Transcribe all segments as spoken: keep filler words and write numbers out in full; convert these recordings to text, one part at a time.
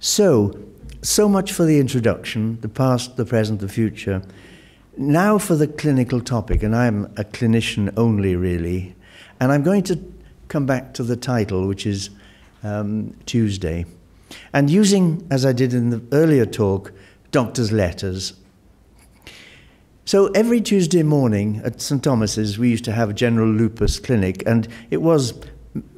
So, so much for the introduction, the past, the present, the future. Now for the clinical topic, and I'm a clinician only, really, and I'm going to come back to the title, which is um, Tuesday, and using, as I did in the earlier talk, doctor's letters. So every Tuesday morning at Saint Thomas's, we used to have a general lupus clinic, and it was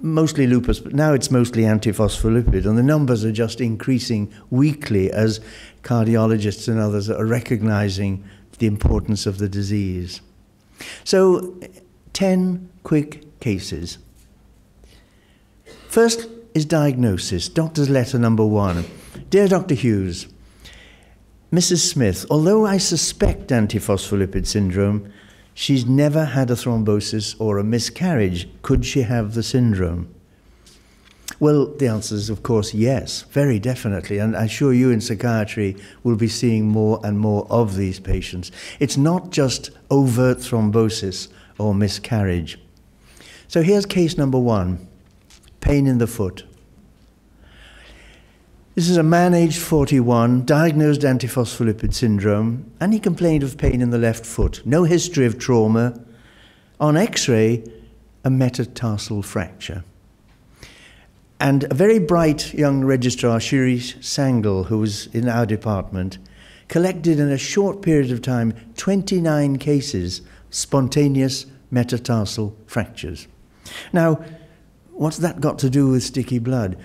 mostly lupus, but now it's mostly antiphospholipid, and the numbers are just increasing weekly as cardiologists and others are recognizing the importance of the disease. So, ten quick cases. First is diagnosis, doctor's letter number one. Dear Doctor Hughes, Missus Smith, although I suspect antiphospholipid syndrome, she's never had a thrombosis or a miscarriage. Could she have the syndrome? Well, the answer is, of course, yes, very definitely. And I'm sure you in psychiatry will be seeing more and more of these patients. It's not just overt thrombosis or miscarriage. So here's case number one, pain in the foot. This is a man aged forty-one, diagnosed antiphospholipid syndrome, and he complained of pain in the left foot. No history of trauma. On x-ray, a metatarsal fracture. And a very bright young registrar, Shirish Sangal, who was in our department, collected in a short period of time twenty-nine cases, spontaneous metatarsal fractures. Now, what's that got to do with sticky blood?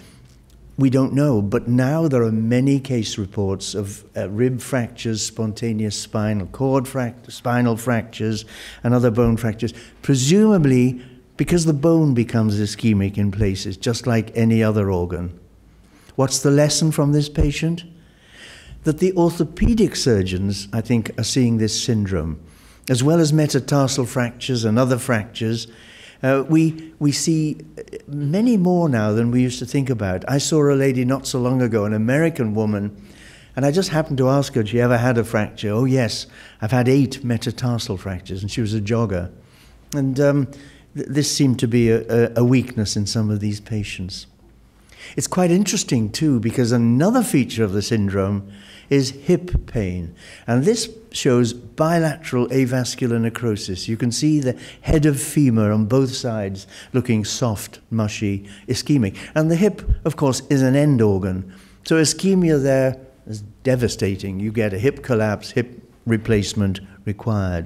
We don't know, but now there are many case reports of uh, rib fractures, spontaneous spinal cord fract spinal fractures, and other bone fractures, presumably because the bone becomes ischemic in places, just like any other organ. What's the lesson from this patient? That the orthopedic surgeons, I think, are seeing this syndrome. As well as metatarsal fractures and other fractures, Uh, we, we see many more now than we used to think about. I saw a lady not so long ago, an American woman, and I just happened to ask her if she ever had a fracture. Oh, yes, I've had eight metatarsal fractures, and she was a jogger. And um, th this seemed to be a, a weakness in some of these patients. It's quite interesting, too, because another feature of the syndrome is hip pain. And this shows bilateral avascular necrosis. You can see the head of femur on both sides looking soft, mushy, ischemic. And the hip, of course, is an end organ. So ischemia there is devastating. You get a hip collapse, hip replacement required.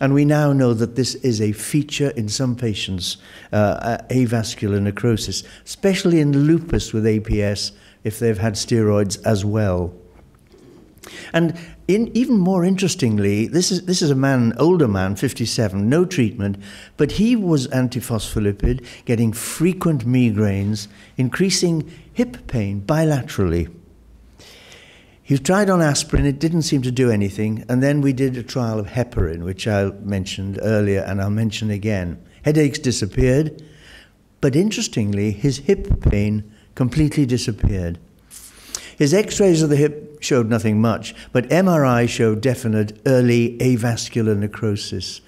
And we now know that this is a feature in some patients, uh, avascular necrosis, especially in lupus with A P S if they've had steroids as well. And in, even more interestingly, this is, this is a man, an older man, fifty-seven, no treatment, but he was antiphospholipid, getting frequent migraines, increasing hip pain bilaterally. He tried on aspirin, it didn't seem to do anything, and then we did a trial of heparin, which I mentioned earlier and I'll mention again. Headaches disappeared, but interestingly, his hip pain completely disappeared. His x-rays of the hip showed nothing much, but M R I showed definite early avascular necrosis.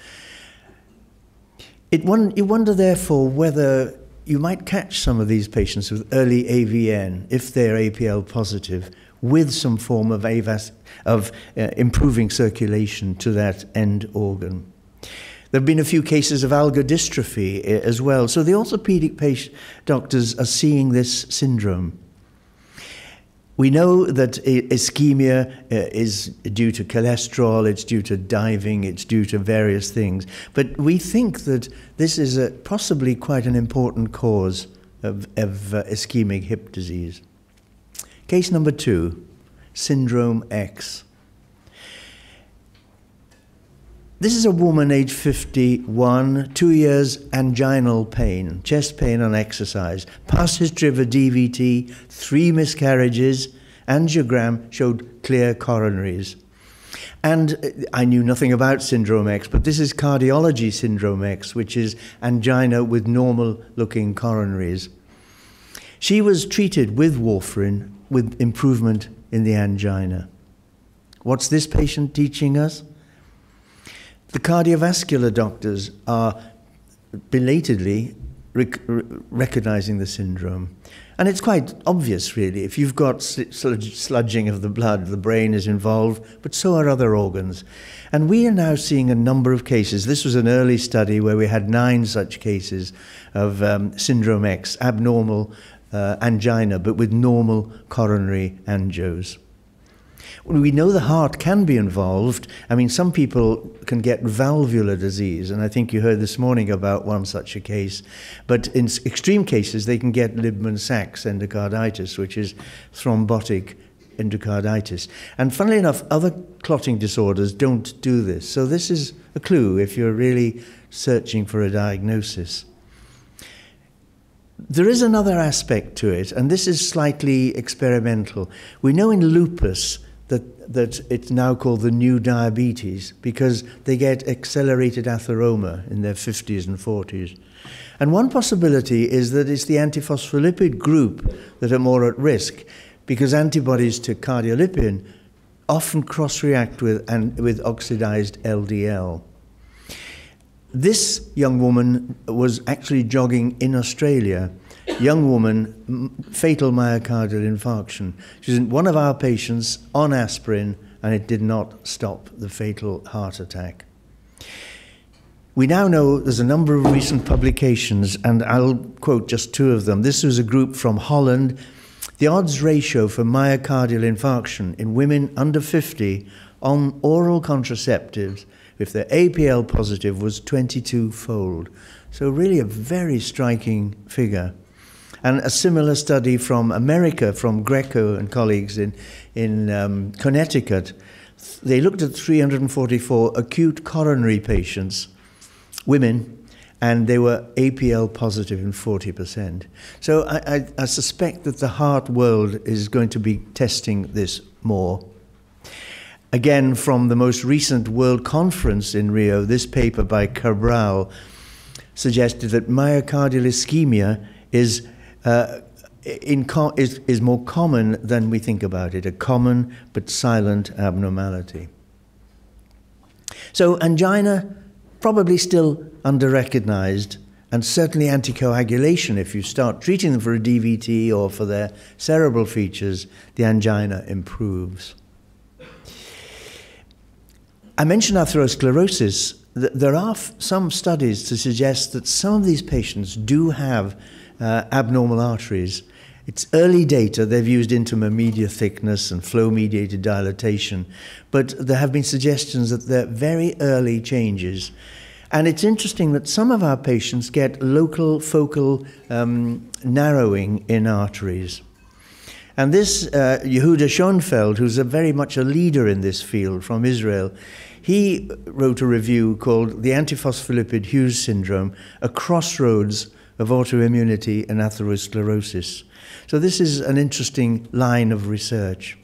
It won- you wonder, therefore, whether you might catch some of these patients with early A V N, if they're A P L positive, with some form of, avas of uh, improving circulation to that end organ. There have been a few cases of algo dystrophy as well, so the orthopedic patient doctors are seeing this syndrome. We know that ischemia is due to cholesterol, it's due to diving, it's due to various things. But we think that this is a, possibly quite an important cause of, of uh, ischemic hip disease. Case number two, Syndrome X. This is a woman aged fifty-one, two years anginal pain, chest pain on exercise, past history of a D V T, three miscarriages, angiogram showed clear coronaries. And I knew nothing about Syndrome X, but this is cardiology Syndrome X, which is angina with normal-looking coronaries. She was treated with warfarin with improvement in the angina. What's this patient teaching us? The cardiovascular doctors are belatedly rec recognizing the syndrome. And it's quite obvious, really. If you've got sludging of the blood, the brain is involved, but so are other organs. And we are now seeing a number of cases. This was an early study where we had nine such cases of um, syndrome X, abnormal uh, angina, but with normal coronary angios. We know the heart can be involved. I mean, some people can get valvular disease, and I think you heard this morning about one such a case. But in extreme cases, they can get Libman-Sacks endocarditis, which is thrombotic endocarditis. And funnily enough, other clotting disorders don't do this. So this is a clue if you're really searching for a diagnosis. There is another aspect to it, and this is slightly experimental. We know in lupus that, that it's now called the new diabetes because they get accelerated atheroma in their fifties and forties. And one possibility is that it's the antiphospholipid group that are more at risk because antibodies to cardiolipin often cross-react with, and, with oxidized L D L. This young woman was actually jogging in Australia. Young woman, fatal myocardial infarction. She's one of our patients on aspirin, and it did not stop the fatal heart attack. We now know there's a number of recent publications, and I'll quote just two of them. This was a group from Holland. The odds ratio for myocardial infarction in women under fifty on oral contraceptives, if they're A P L positive, was twenty-two fold. So really a very striking figure. And a similar study from America, from Greco and colleagues in, in um, Connecticut, they looked at three hundred forty-four acute coronary patients, women, and they were A P L positive in forty percent. So I, I, I suspect that the heart world is going to be testing this more. Again, from the most recent World Conference in Rio, this paper by Cabral suggested that myocardial ischemia is Uh, in com is, is more common than we think about it, a common but silent abnormality. So angina, probably still under-recognized, and certainly anticoagulation, if you start treating them for a D V T or for their cerebral features, the angina improves. I mentioned atherosclerosis. There are some studies to suggest that some of these patients do have Uh, abnormal arteries. It's early data. They've used intima media thickness and flow-mediated dilatation, but there have been suggestions that they're very early changes. And it's interesting that some of our patients get local focal um, narrowing in arteries. And this uh, Yehuda Schoenfeld, who's a very much a leader in this field from Israel, he wrote a review called The Antiphospholipid Hughes Syndrome, a crossroads of autoimmunity and atherosclerosis. So this is an interesting line of research.